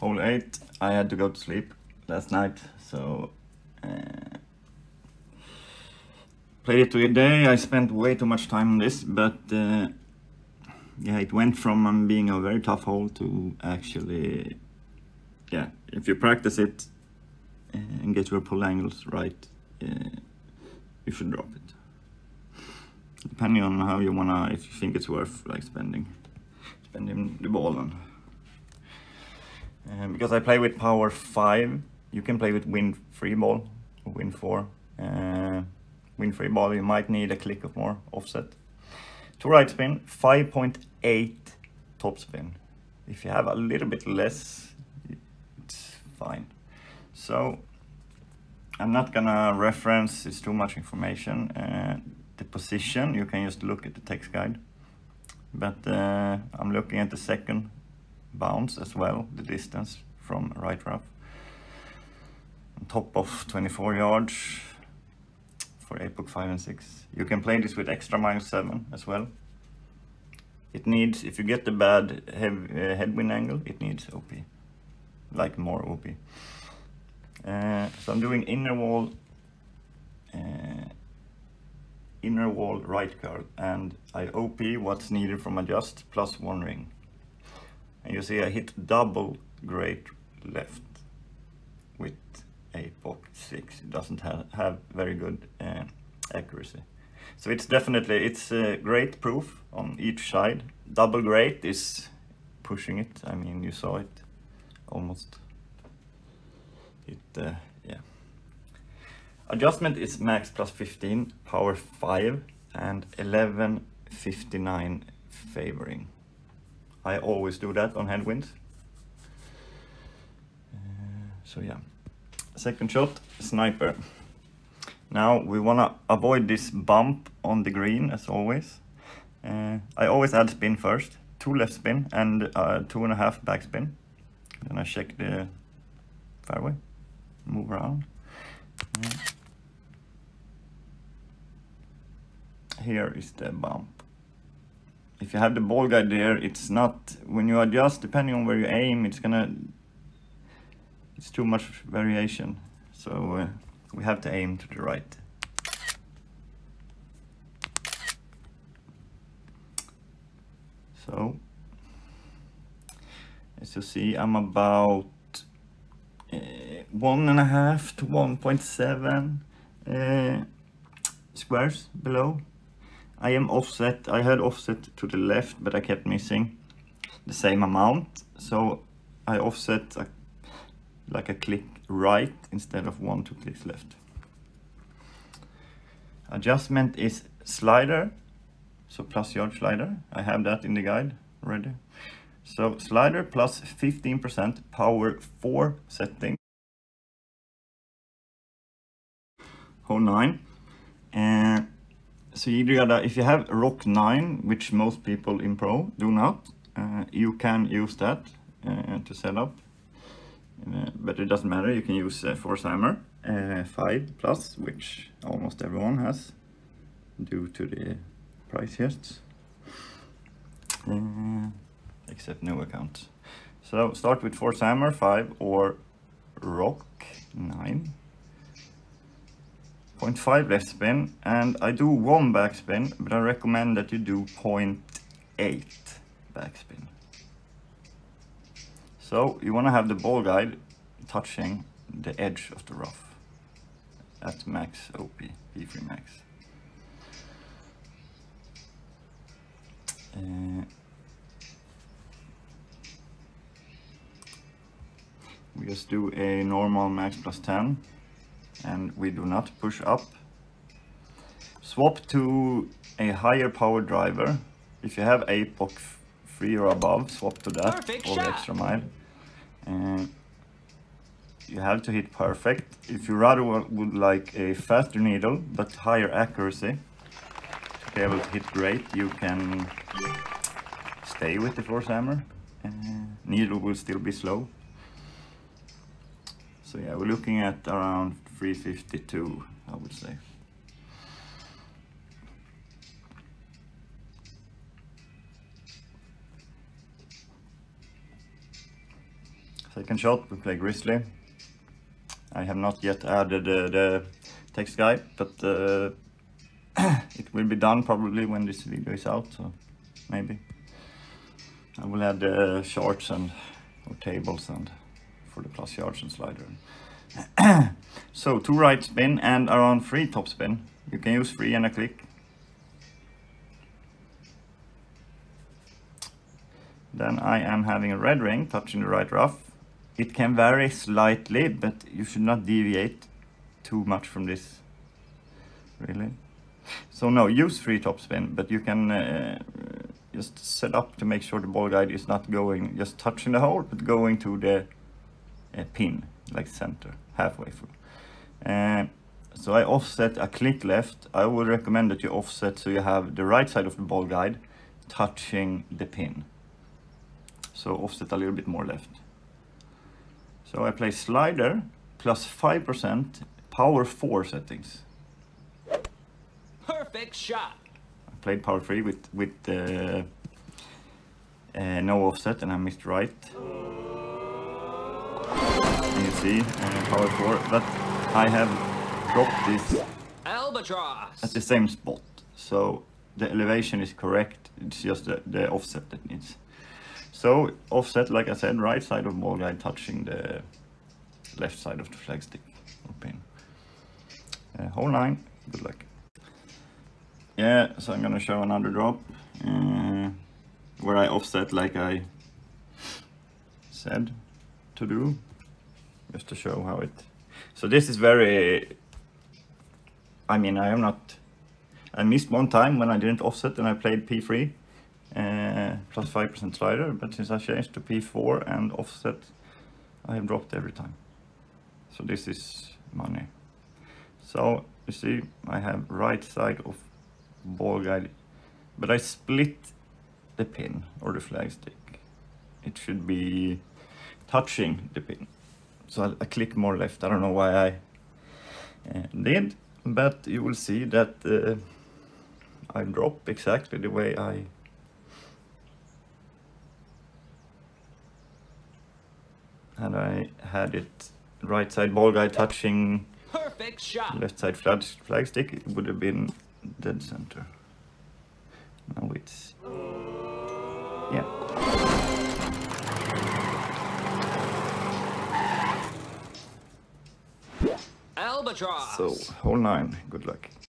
Hole 8, I had to go to sleep last night, so played it today. I spent way too much time on this, but yeah, it went from being a very tough hole to actually, yeah, if you practice it and get your pull angles right, you should drop it. Depending on how you wanna, if you think it's worth like spending the ball on. Because I play with power 5, you can play with wind 3 ball, or wind 4. Wind 3 ball, you might need a click of more offset. To right spin, 5.8 top spin. If you have a little bit less, it's fine. So, I'm not gonna reference, it's too much information. The position, you can just look at the text guide. But I'm looking at the second bounce as well, the distance from right rough, on top of 24 yards for APOC 5 and 6. You can play this with extra -7 as well. It needs, if you get the bad headwind angle, it needs OP, like more OP. So I'm doing inner wall right curl, and I OP what's needed from adjust plus 1 ring. And you see I hit double great left with APOC 6. It doesn't have very good accuracy. So it's definitely, it's great proof on each side. Double great is pushing it. I mean, you saw it almost. It, yeah. Adjustment is max plus 15, power 5, and 11.59 favoring. I always do that on headwinds. So yeah, second shot, sniper. Now we wanna avoid this bump on the green as always. I always add spin first, 2 left spin and 2.5 backspin. Then I check the fairway, move around. Here is the bump. If you have the ball guide there, it's not, when you adjust, depending on where you aim, it's too much variation. So we have to aim to the right. So, as you see, I'm about 1.5 to 1.7 squares below. I am offset, I had offset to the left, but I kept missing the same amount. So I offset like a click right instead of 1 to 2 clicks left. Adjustment is slider, so plus yard slider. I have that in the guide already. So slider plus 15%, power 4 setting. Hole 9. And so you gotta, if you have Rock 9, which most people in Pro do not, you can use that to set up, but it doesn't matter, you can use Forehammer 5 Plus, which almost everyone has due to the price hits, except new accounts. So start with Forehammer 5 or Rock 9. 0.5 left spin, and I do 1 backspin, but I recommend that you do 0.8 backspin. So you want to have the ball guide touching the edge of the rough at max OP, P3 max. We just do a normal max plus 10. And we do not push up. Swap to a higher power driver. If you have APOC 3 or above, swap to that. Perfect or shot. Extra mile. You have to hit perfect. If you rather would like a faster needle but higher accuracy to be able to hit great, you can stay with the Forehammer. Needle will still be slow. So yeah, we're looking at around 352, I would say. So Second shot, we play Grizzly. I have not yet added the text guy, but it will be done probably when this video is out, so maybe. I will add the charts and or tables and for the plus yards and slider. So 2 right spin and around 3 top spin. You can use 3 and a click. Then I am having a red ring touching the right rough. It can vary slightly, but you should not deviate too much from this, really. So no, use 3 topspin, but you can just set up to make sure the ball guide is not going, just touching the hole, but going to the pin, like center, halfway through. So I offset a click left. I would recommend that you offset so you have the right side of the ball guide touching the pin. So offset a little bit more left. So I play slider plus 5% power 4 settings. Perfect shot. I played power 3 with no offset and I missed right. And you see power 4, but I have dropped this albatross at the same spot. So the elevation is correct. It's just the offset that needs. So offset, like I said, right side of ball guide touching the left side of the flag stick or pin. Hole 9. Good luck. Yeah, so I'm gonna show another drop where I offset like I said to do, just to show how it. So this is very. I mean, I am not. I missed one time when I didn't offset and I played P3. Plus 5% slider, but since I changed to P4 and offset, I have dropped every time. So this is money. So you see, I have right side of ball guide, but I split the pin or the flag stick. It should be touching the pin. So I click more left. I don't know why I did, but you will see that I drop exactly the way I. And I had it right side ball guy touching perfect shot. Left side flag stick, it would have been dead center. Now it's. Yeah. Albatross. So, hole 9, good luck.